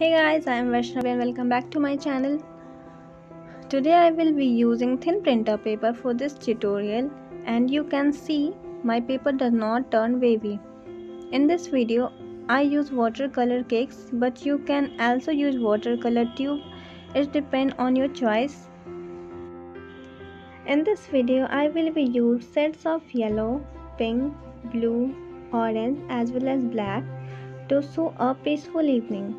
Hey guys, I am Vaishnavi and welcome back to my channel. Today I will be using thin printer paper for this tutorial, and you can see my paper does not turn wavy. In this video I use watercolor cakes, but you can also use watercolor tube. It depends on your choice. In this video I will be use sets of yellow, pink, blue, orange as well as black to show a peaceful evening.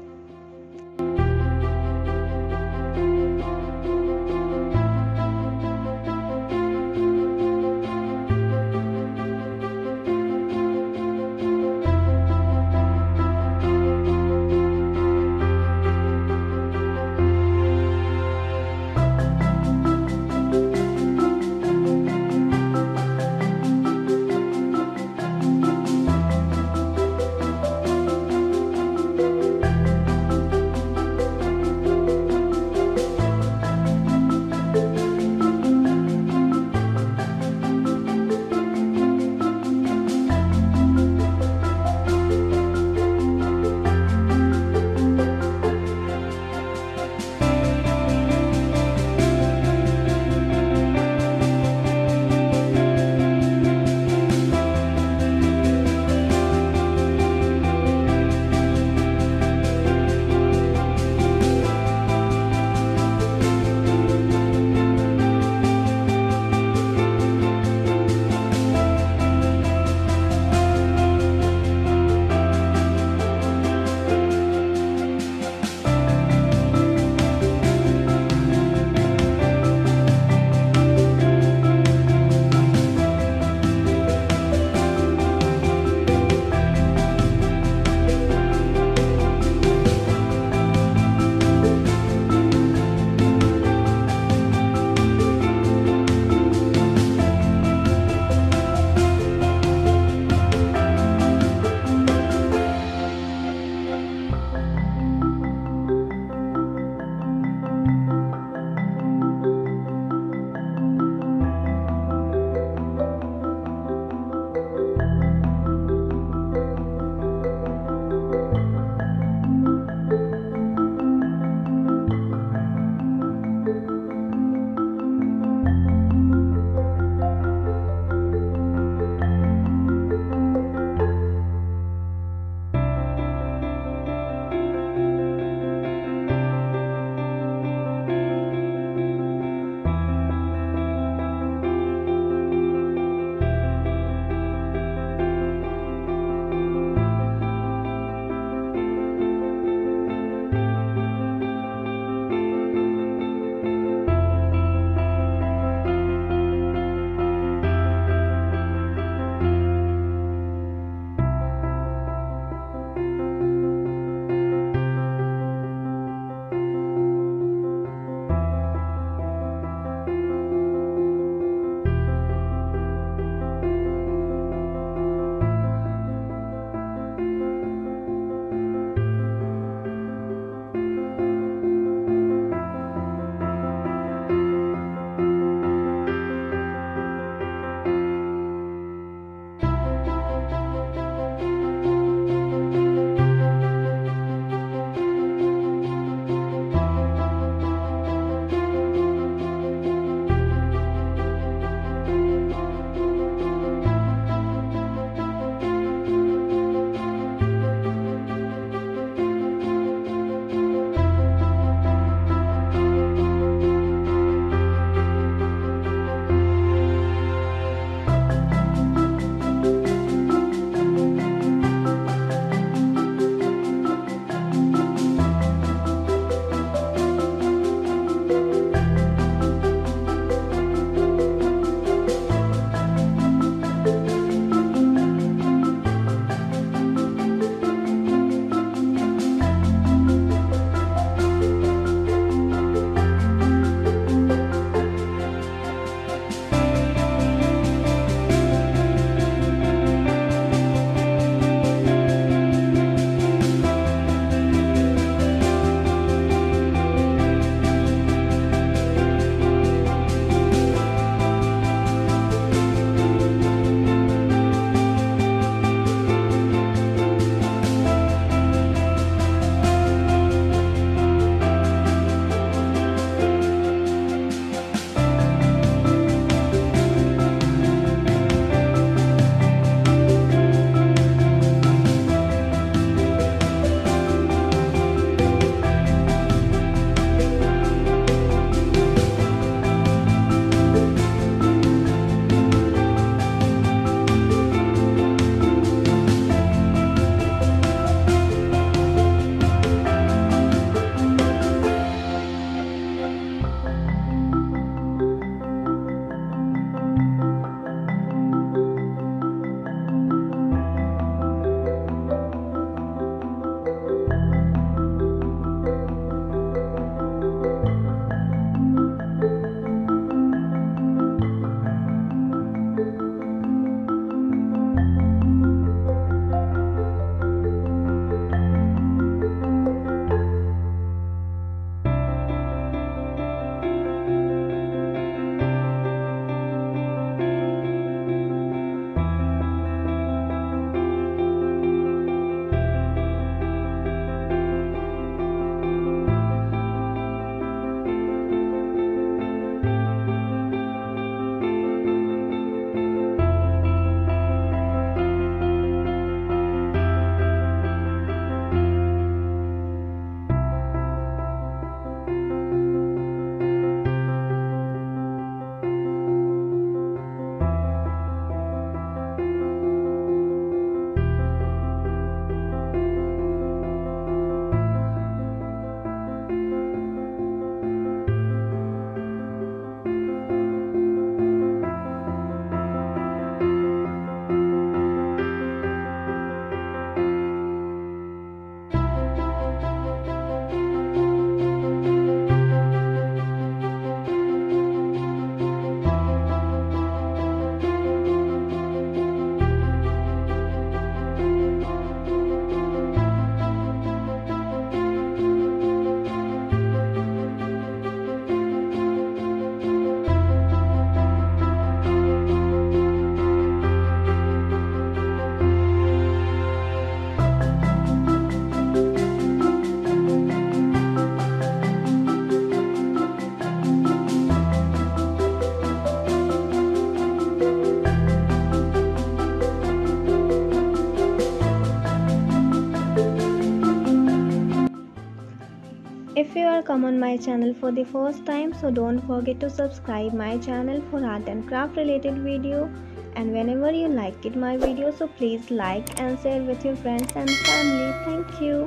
or come on my channel for the first time, so don't forget to subscribe my channel for art and craft related video. And whenever you like my video, so please like and share with your friends and family. Thank you.